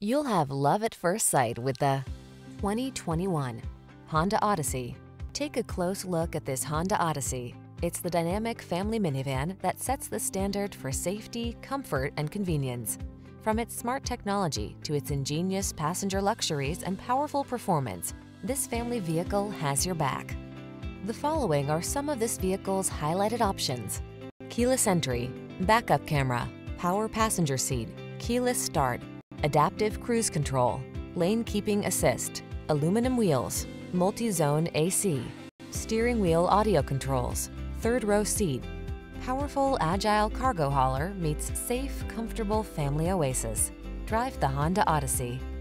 You'll have love at first sight with the 2021 Honda Odyssey. Take a close look at this Honda Odyssey. It's the dynamic family minivan that sets the standard for safety, comfort, and convenience. From its smart technology to its ingenious passenger luxuries and powerful performance, this family vehicle has your back. The following are some of this vehicle's highlighted options: keyless entry, backup camera, power passenger seat, keyless start, adaptive cruise control, lane keeping assist, aluminum wheels, multi-zone AC, steering wheel audio controls, third row seat. Powerful, agile cargo hauler meets safe, comfortable family oasis. Drive the Honda Odyssey.